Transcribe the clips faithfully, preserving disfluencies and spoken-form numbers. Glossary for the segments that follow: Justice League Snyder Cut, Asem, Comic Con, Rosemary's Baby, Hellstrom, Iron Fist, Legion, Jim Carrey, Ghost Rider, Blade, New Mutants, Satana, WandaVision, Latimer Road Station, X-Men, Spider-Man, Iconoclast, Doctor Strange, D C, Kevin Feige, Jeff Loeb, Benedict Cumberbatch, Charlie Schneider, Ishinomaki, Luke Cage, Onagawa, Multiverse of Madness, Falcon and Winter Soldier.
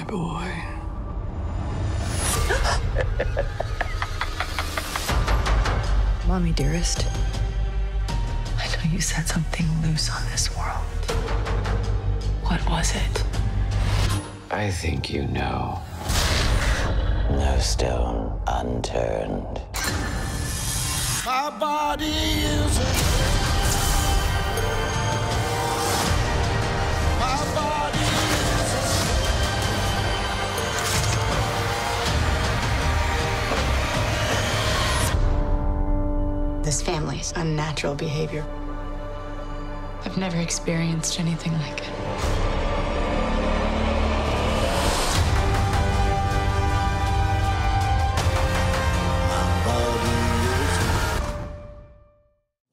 my boy. Mommy, dearest, I know you said something loose on this world. What was it? I think you know. No stone unturned. My body is my body is this family's unnatural behavior. I've never experienced anything like it.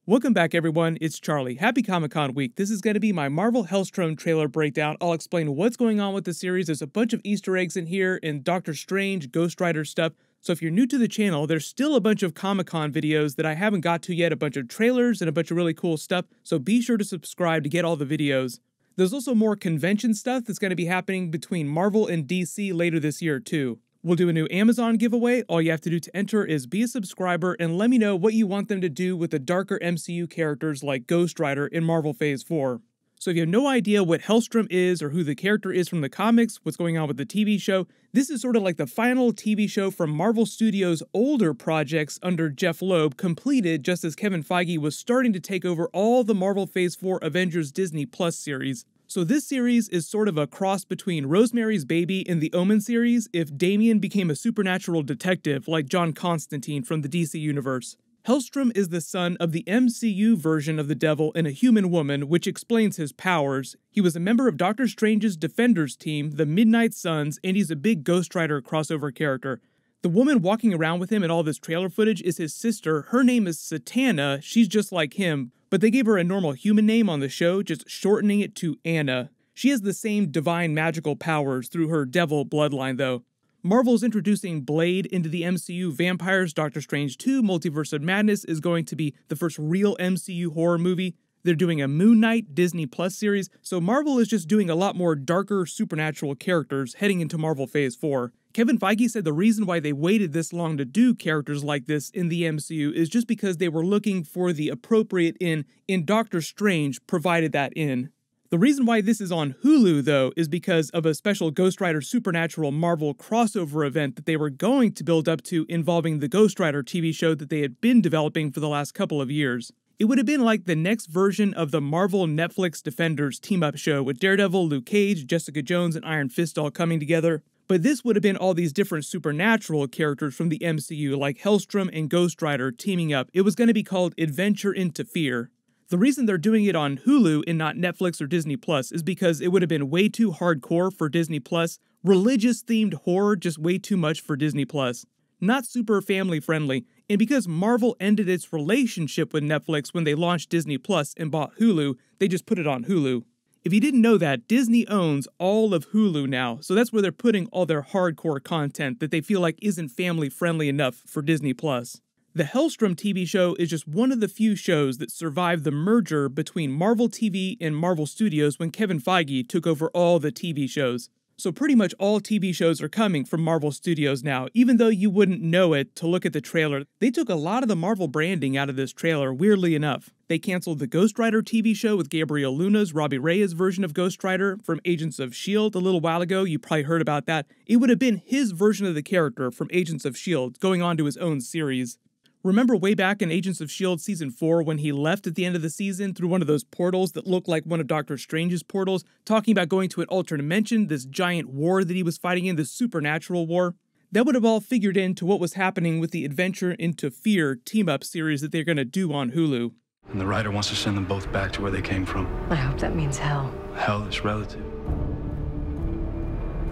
Welcome back, everyone. It's Charlie. Happy Comic-Con week. This is going to be my Marvel Hellstrom trailer breakdown. I'll explain what's going on with the series. There's a bunch of Easter eggs in here and Doctor Strange, Ghost Rider stuff. So if you're new to the channel, there's still a bunch of Comic-Con videos that I haven't got to yet, a bunch of trailers and a bunch of really cool stuff. So be sure to subscribe to get all the videos. There's also more convention stuff that's going to be happening between Marvel and D C later this year, too. We'll do a new Amazon giveaway. All you have to do to enter is be a subscriber and let me know what you want them to do with the darker M C U characters like Ghost Rider in Marvel Phase four. So if you have no idea what Hellstrom is or who the character is from the comics, what's going on with the T V show, this is sort of like the final T V show from Marvel Studios' older projects under Jeff Loeb, completed just as Kevin Feige was starting to take over all the Marvel Phase four Avengers Disney Plus series. So this series is sort of a cross between Rosemary's Baby and the Omen series if Damien became a supernatural detective like John Constantine from the D C universe. Hellstrom is the son of the M C U version of the devil and a human woman, which explains his powers. He was a member of Doctor Strange's Defenders team, the Midnight Suns, and he's a big Ghost Rider crossover character. The woman walking around with him in all this trailer footage is his sister. Her name is Satana. She's just like him, but they gave her a normal human name on the show, just shortening it to Anna. She has the same divine magical powers through her devil bloodline, though. Marvel's introducing Blade into the M C U vampires. Doctor Strange two, Multiverse of Madness is going to be the first real M C U horror movie. They're doing a Moon Knight Disney Plus series, so Marvel is just doing a lot more darker supernatural characters heading into Marvel Phase four. Kevin Feige said the reason why they waited this long to do characters like this in the M C U is just because they were looking for the appropriate in, and Doctor Strange provided that in. The reason why this is on Hulu, though, is because of a special Ghost Rider Supernatural Marvel crossover event that they were going to build up to involving the Ghost Rider T V show that they had been developing for the last couple of years. It would have been like the next version of the Marvel Netflix Defenders team-up show with Daredevil, Luke Cage, Jessica Jones, and Iron Fist all coming together. But this would have been all these different supernatural characters from the M C U like Hellstrom and Ghost Rider teaming up. It was going to be called Adventure into Fear. The reason they're doing it on Hulu and not Netflix or Disney Plus is because it would have been way too hardcore for Disney Plus, religious-themed horror just way too much for Disney Plus. Not super family-friendly. And because Marvel ended its relationship with Netflix when they launched Disney Plus and bought Hulu, they just put it on Hulu. If you didn't know that, Disney owns all of Hulu now, so that's where they're putting all their hardcore content that they feel like isn't family-friendly enough for Disney Plus. The Hellstrom T V show is just one of the few shows that survived the merger between Marvel T V and Marvel Studios when Kevin Feige took over all the T V shows. So pretty much all T V shows are coming from Marvel Studios now, even though you wouldn't know it to look at the trailer. They took a lot of the Marvel branding out of this trailer, weirdly enough. They canceled the Ghost Rider T V show with Gabriel Luna's Robbie Reyes version of Ghost Rider from Agents of S H I E L D a little while ago. You probably heard about that. It would have been his version of the character from Agents of S H I E L D going on to his own series. Remember way back in Agents of S H I E L D Season four when he left at the end of the season through one of those portals that looked like one of Doctor Strange's portals, talking about going to an alternate dimension, this giant war that he was fighting in, this supernatural war? That would have all figured into what was happening with the Adventure into Fear team-up series that they're going to do on Hulu. And the writer wants to send them both back to where they came from. I hope that means hell. Hell is relative.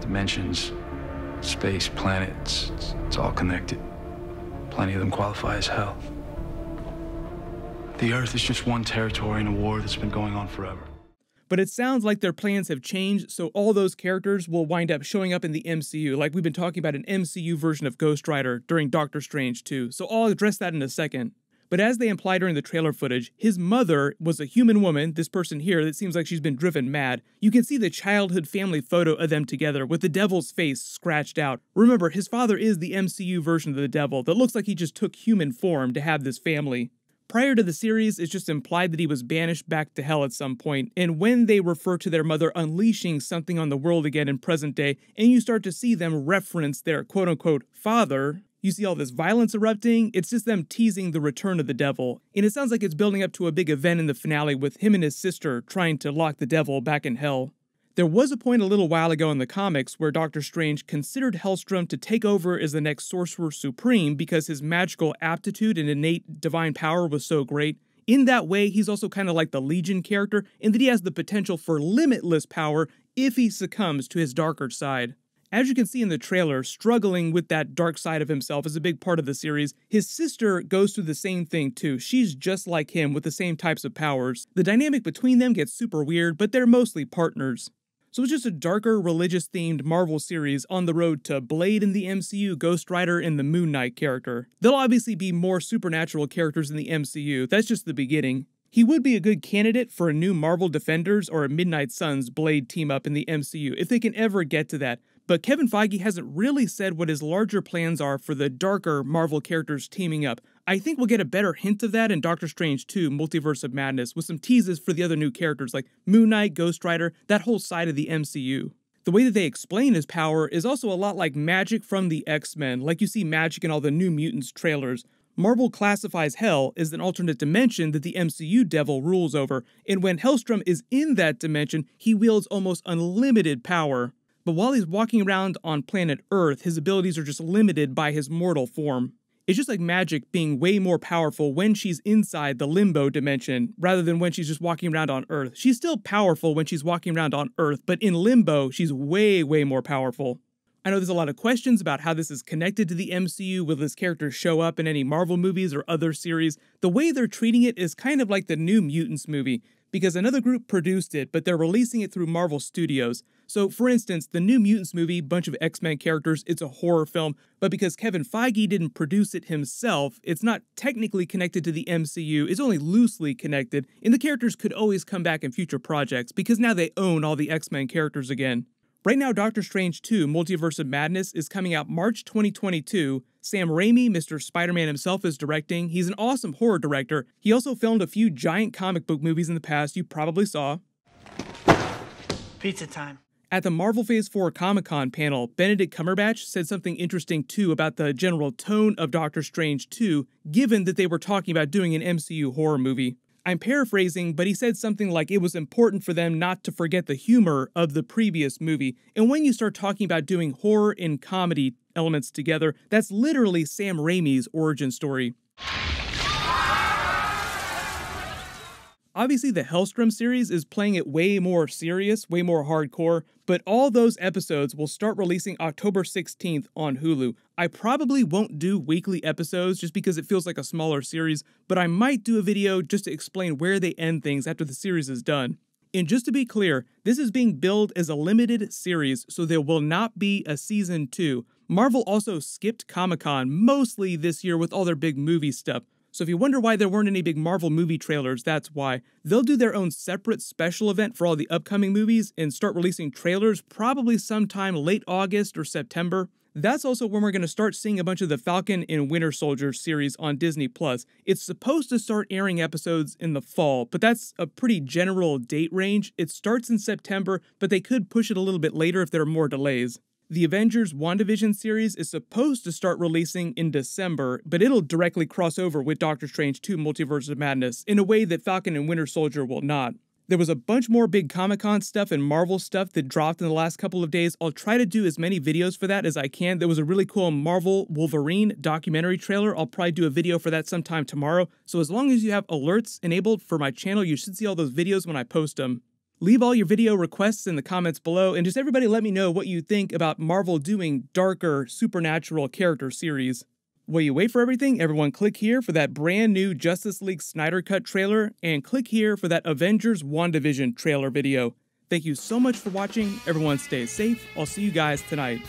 Dimensions, space, planets, it's, it's all connected. Plenty of them qualify as hell. The Earth is just one territory in a war that's been going on forever. But it sounds like their plans have changed, so all those characters will wind up showing up in the M C U, like we've been talking about an M C U version of Ghost Rider during Doctor Strange two, so I'll address that in a second. But as they imply during the trailer footage, his mother was a human woman, this person here, that seems like she's been driven mad. You can see the childhood family photo of them together with the devil's face scratched out. Remember, his father is the M C U version of the devil that looks like he just took human form to have this family. Prior to the series, it's just implied that he was banished back to hell at some point, and when they refer to their mother unleashing something on the world again in present day, and you start to see them reference their quote-unquote father, you see all this violence erupting, it's just them teasing the return of the devil. And it sounds like it's building up to a big event in the finale with him and his sister trying to lock the devil back in hell. There was a point a little while ago in the comics where Doctor Strange considered Hellstrom to take over as the next Sorcerer Supreme because his magical aptitude and innate divine power was so great. In that way, he's also kind of like the Legion character in that he has the potential for limitless power if he succumbs to his darker side. As you can see in the trailer, struggling with that dark side of himself is a big part of the series. His sister goes through the same thing too. She's just like him with the same types of powers. The dynamic between them gets super weird, but they're mostly partners. So it's just a darker, religious-themed Marvel series on the road to Blade in the M C U, Ghost Rider, and the Moon Knight character. There'll obviously be more supernatural characters in the M C U, that's just the beginning. He would be a good candidate for a new Marvel Defenders or a Midnight Suns Blade team-up in the M C U, if they can ever get to that. But Kevin Feige hasn't really said what his larger plans are for the darker Marvel characters teaming up. I think we'll get a better hint of that in Doctor Strange two, Multiverse of Madness, with some teases for the other new characters like Moon Knight, Ghost Rider, that whole side of the M C U. The way that they explain his power is also a lot like magic from the X-Men, like you see magic in all the New Mutants trailers. Marvel classifies hell as an alternate dimension that the M C U devil rules over, and when Hellstrom is in that dimension, he wields almost unlimited power. But while he's walking around on planet Earth, his abilities are just limited by his mortal form. It's just like magic being way more powerful when she's inside the limbo dimension, rather than when she's just walking around on Earth. She's still powerful when she's walking around on Earth, but in limbo, she's way, way more powerful. I know there's a lot of questions about how this is connected to the M C U. Will this character show up in any Marvel movies or other series? The way they're treating it is kind of like the New Mutants movie, because another group produced it, but they're releasing it through Marvel Studios. So, for instance, the New Mutants movie, bunch of X-Men characters, it's a horror film, but because Kevin Feige didn't produce it himself, it's not technically connected to the M C U, it's only loosely connected, and the characters could always come back in future projects, because now they own all the X-Men characters again. Right now, Doctor Strange two, Multiverse of Madness, is coming out March twenty twenty-two. Sam Raimi, Mister Spider-Man himself, is directing. He's an awesome horror director. He also filmed a few giant comic book movies in the past you probably saw. Pizza time. At the Marvel Phase four Comic Con panel, Benedict Cumberbatch said something interesting too about the general tone of Doctor Strange two, given that they were talking about doing an M C U horror movie. I'm paraphrasing, but he said something like it was important for them not to forget the humor of the previous movie. And when you start talking about doing horror and comedy elements together, that's literally Sam Raimi's origin story. Obviously, the Hellstrom series is playing it way more serious, way more hardcore, but all those episodes will start releasing October sixteenth on Hulu. I probably won't do weekly episodes just because it feels like a smaller series, but I might do a video just to explain where they end things after the series is done. And just to be clear, this is being billed as a limited series, so there will not be a season two. Marvel also skipped Comic-Con mostly this year with all their big movie stuff. So if you wonder why there weren't any big Marvel movie trailers, that's why. They'll do their own separate special event for all the upcoming movies and start releasing trailers probably sometime late August or September. That's also when we're going to start seeing a bunch of the Falcon and Winter Soldier series on Disney Plus. It's supposed to start airing episodes in the fall, but that's a pretty general date range. It starts in September, but they could push it a little bit later if there are more delays. The Avengers WandaVision series is supposed to start releasing in December, but it'll directly cross over with Doctor Strange two Multiverse of Madness in a way that Falcon and Winter Soldier will not. There was a bunch more big Comic-Con stuff and Marvel stuff that dropped in the last couple of days. I'll try to do as many videos for that as I can. There was a really cool Marvel Wolverine documentary trailer. I'll probably do a video for that sometime tomorrow. So as long as you have alerts enabled for my channel, you should see all those videos when I post them. Leave all your video requests in the comments below, and just everybody let me know what you think about Marvel doing darker, supernatural character series. While you wait for everything, everyone click here for that brand new Justice League Snyder Cut trailer, and click here for that Avengers WandaVision trailer video. Thank you so much for watching, everyone stay safe, I'll see you guys tonight.